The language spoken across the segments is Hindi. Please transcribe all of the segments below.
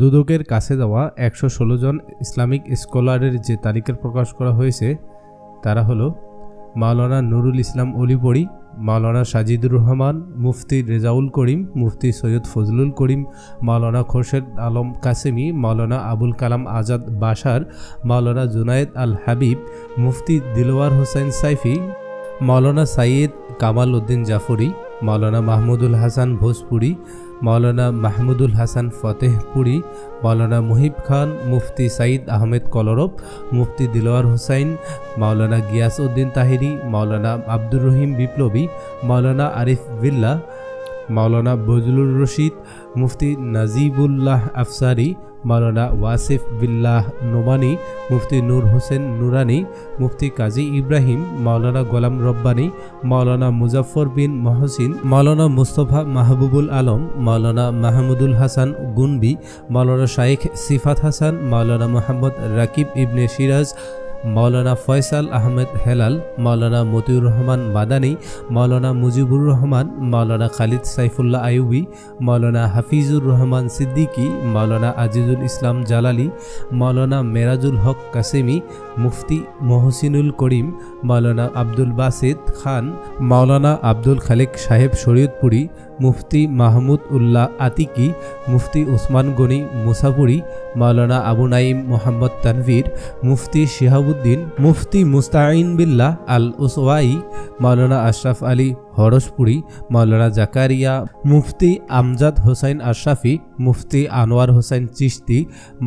দুদকের কাছে যাওয়া ১১৬ জন ইসলামিক স্কলারের যে তালিকা প্রকাশ করা হয়েছে তারা হলো মাওলানা নুরুল ইসলাম অলিপড়ি, মাওলানা সাজিদুর রহমান, মুফতি রেজাউল করিম, মুফতি সৈয়দ ফজলুল করিম, মাওলানা খোরশেদ আলম কাসেমি, মাওলানা আবুল কালাম আজাদ বাশার, মাওলানা জুনায়েদ আল হাবিব, মুফতি দিলওয়ার হোসেন সাইফি, মাওলানা সাইয়েদ কামাল উদ্দিন জাফরি, মাওলানা মাহমুদুল হাসান ভোজপুরি, मौलाना महमूदुल हसन फतेहपुरी, मौलाना मुहिब खान, मुफ्ती सईद अहमद कलरब, मुफ्ती दिलवार हुसैन, मौलाना गियासउद्दीन ताहिरी, मौलाना अब्दुर रहीम विप्लवी, मौलाना आरिफ बिल्ला, मौलाना बजलुर रशीद, मुफ्ती नजीबुल्लाह अफसारी, मौलाना वासिफ बिल्लाह नोमानी, मुफ्ती नूर हुसैन नूरानी, मुफ्ती काजी इब्राहिम, मौलाना गोलाम रब्बानी, मौलाना मुजफ्फर बिन मोहसिन, मौलाना मुस्तफ़ा महबूबुल आलम, मौलाना महमूदुल हसन गुनबी, मौलाना शाइख सिफात हसन, मौलाना मोहम्मद रकीब इब्ने शिराज, मौलाना फैसल अहमद हेलाल, मौलाना मतिउर रहमान मादानी, मौलाना मुजिबुर रहमान, मौलाना खालिद सैफुल्लाह आयुबी, मौलाना हफीजुर रहमान सिद्दीकी, मौलाना अजीजुल इस्लाम जालाली, मौलाना मेराजुल हक कासेमी, मुफ्ती मोहसिनुल करीम, मौलाना अब्दुल बासित खान, मौलाना अब्दुल खालिक साहेब शरीयतपुरी, मुफ्ती महमूद उल्लाह आतिकी, मुफ्ती उस्मान गनी मुसापुरी, मौलाना अबू नाइम मोहम्मद तनवीर, मुफ्ती शिहाबुद्दीन, मुफ्ती मुस्ताइन बिल्ला अल उसवाई, मौलाना अशरफ अली हरसपुरी, मौलाना जकारिया, मुफ्ती अमजद हुसैन अशराफी, मुफ्ती अनवार हुसैन चिश्ती,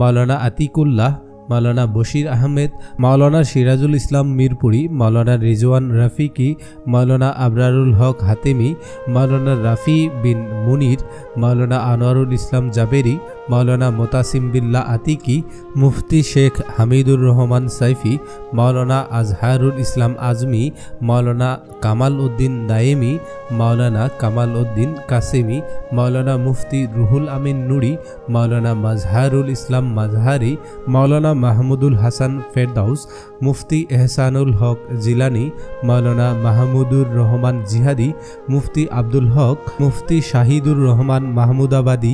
मौलाना अतिकुल्लाह, मौलाना बशीर अहमद, मौलाना सिराजुल इस्लाम मीरपुरी, मौलाना रिजवान रफिकी, मौलाना अबरारुल हक हातेमी, मौलाना रफ़ी बिन मुनीर, मौलाना अनवारुल इस्लाम जाबेरी, मौलाना मुतासिम बिल्ला आतिकी, मुफ्ती शेख हमीदुर रहमान सैफी, मौलाना अजहारुल इस्लाम आजमी, मौलाना कमाल उद्दीन दायमी, मौलाना कमाल उद्दीन कासेमी, मौलाना मुफ्ती रुहुल अमीन नूरी, मौलाना मजहारुल इस्लाम मजहारी, मौलाना महमूदुल हसन फेरदाउस, मुफ्ती एहसानुल हक जिलानी, मौलाना महमूदुर रहमान जिहादी, मुफ्ती अब्दुल हक, मुफ्ती शाहिदुर रहमान महमूदाबादी,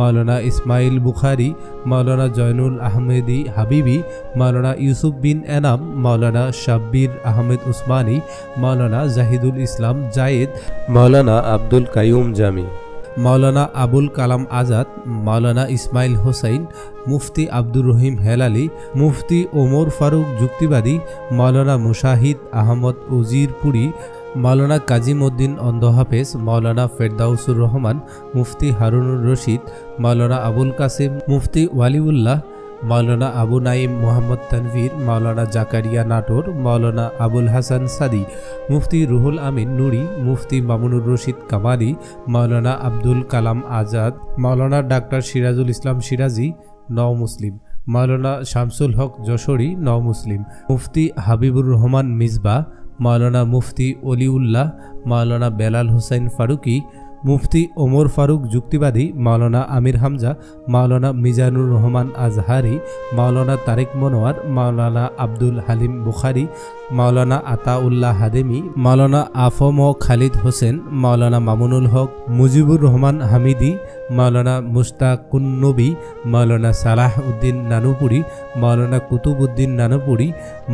मौलाना इस्माइल बुखारी, मौलाना जयनुल अहमदी हबीबी, मौलाना यूसुफ बिन एनाम, मौलाना शब्बीर अहमद उस्मानी, मौलाना जाहिदुल इस्लाम जायद, मौलाना अब्दुल कायूम जामी, मौलाना अबुल कलाम आज़ाद, मौलाना इस्माइल हुसैन, मुफ्ती अब्दुर रहीम हेलाली, मुफ्ती उमर फारूक जुक्तिबादी, मौलाना मुशाहिद अहमद उजीरपुरी, मौलाना काजीमुद्दीन अंधहाफेज, मौलाना फेरदाउसुर रहमान, मुफ्ती हारुनुर रशीद, मौलाना अबुल कासिम, मुफ्ती वालिउल्लाह, मौलाना अबू नाइम मोहम्मद तनवीर, मौलाना जकारिया नाटोर, मौलाना अबुल हसन सादी, मुफ्ती रुहुल अमीन नूरी, मुफ्ती मामुनुर रशीद कामाली, मौलाना अब्दुल कलाम आज़ाद, मौलाना डॉक्टर सिराजुल इस्लाम सिराजी नौ मुस्लिम, मौलाना शामसुल हक जशोरी नौ मुस्लिम, मुफ्ती हबीबुर रहमान मिसबा, मौलाना मुफ्ती अलीउल्लाह, मौलाना बेलाल हुसैन फारूकी, मुफ्ती उमर फारूक जुक्तिबादी, मौलाना आमिर हमजा, मौलाना मिजानुर रहमान आजहारी, मौलाना तारिक मनोहर, मौलाना अब्दुल हलीम बुखारी, मौलाना अताउल्लाह हादेमी, मौलाना आफम खालिद हुसैन, मौलाना मामुनुल हक, मुजिबुर रहमान हमीदी, मौलाना मुश्ताकुन नबी, मौलाना सालाह उद्दीन नानुपुरी, मौलाना कुतुबुद्दीन नानुपुरी,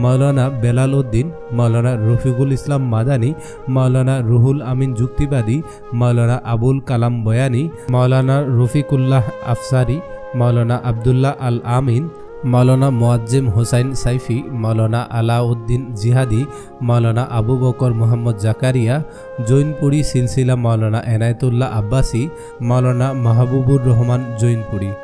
मौलाना बेलाल उद्दीन, मौलाना रफिकुल इस्लाम मादानी, मौलाना रुहुल अमीन जुक्तिबादी, मौलाना अबुल कलाम बयानी, मौलाना रफिकुल्लाह अफसारी, मौलाना अब्दुल्लाह अल आमीन, मौलाना मुअज्जिम हुसैन सैफी, मौलाना अलाउद्दीन जिहादी, मौलाना अबू बकर मोहम्मद जकारिया, जौनपुरी सिलसिला मौलाना एनायतुल्लाह अब्बासी, मौलाना महबूबुर रहमान जौनपुरी।